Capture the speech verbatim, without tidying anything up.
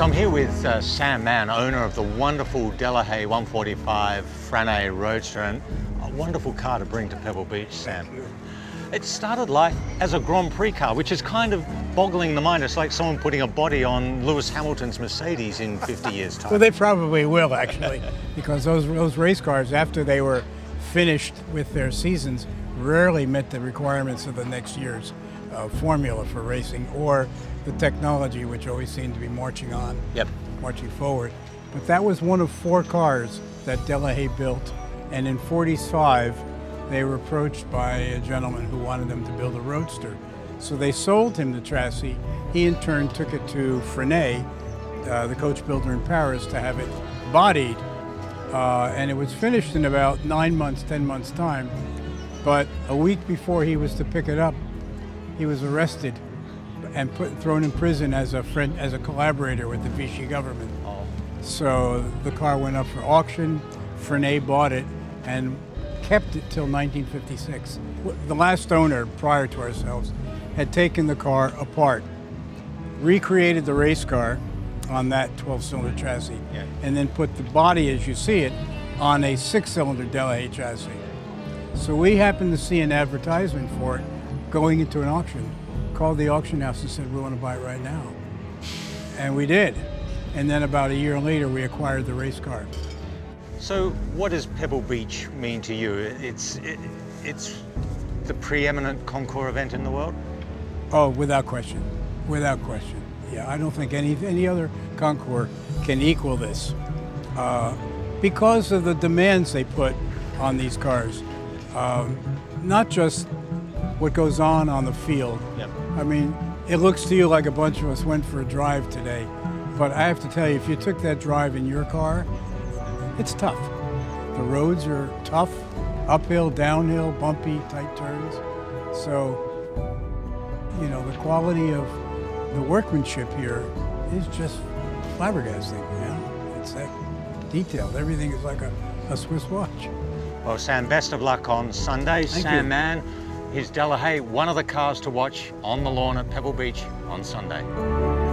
So I'm here with uh, Sam Mann, owner of the wonderful Delahaye one forty-five Franay Roadster, and a wonderful car to bring to Pebble Beach, Sam. Thank you. It started life as a Grand Prix car, which is kind of boggling the mind. It's like someone putting a body on Lewis Hamilton's Mercedes in fifty years' time. Well, they probably will, actually, because those, those race cars, after they were finished with their seasons, rarely met the requirements of the next year's uh, formula for racing or the technology, which always seemed to be marching on, yep. marching forward. But that was one of four cars that Delahaye built, and in forty-five, they were approached by a gentleman who wanted them to build a roadster. So they sold him the chassis. He in turn took it to Franay, uh, the coach builder in Paris, to have it bodied. Uh, and it was finished in about nine months, ten months time. But a week before he was to pick it up, he was arrested and put, thrown in prison as a friend, as a collaborator with the Vichy government. Oh. So the car went up for auction. Franay bought it and kept it till nineteen fifty-six. The last owner, prior to ourselves, had taken the car apart, recreated the race car on that twelve-cylinder chassis, yeah. and then put the body, as you see it, on a six-cylinder Delahaye chassis. So we happened to see an advertisement for it going into an auction, called the auction house and said, we want to buy it right now. And we did. And then about a year later, we acquired the race car. So what does Pebble Beach mean to you? It's, it, it's the preeminent concours event in the world? Oh, without question, without question. Yeah, I don't think any, any other concours can equal this. Uh, because of the demands they put on these cars, um, not just what goes on on the field. Yep. I mean, it looks to you like a bunch of us went for a drive today, but I have to tell you, if you took that drive in your car, it's tough. The roads are tough, uphill, downhill, bumpy, tight turns. So, you know, the quality of the workmanship here is just flabbergasting, you know? It's that detailed. Everything is like a, a Swiss watch. Well, Sam, best of luck on Sunday. Thank Sam you. Mann, his Delahaye, one of the cars to watch on the lawn at Pebble Beach on Sunday.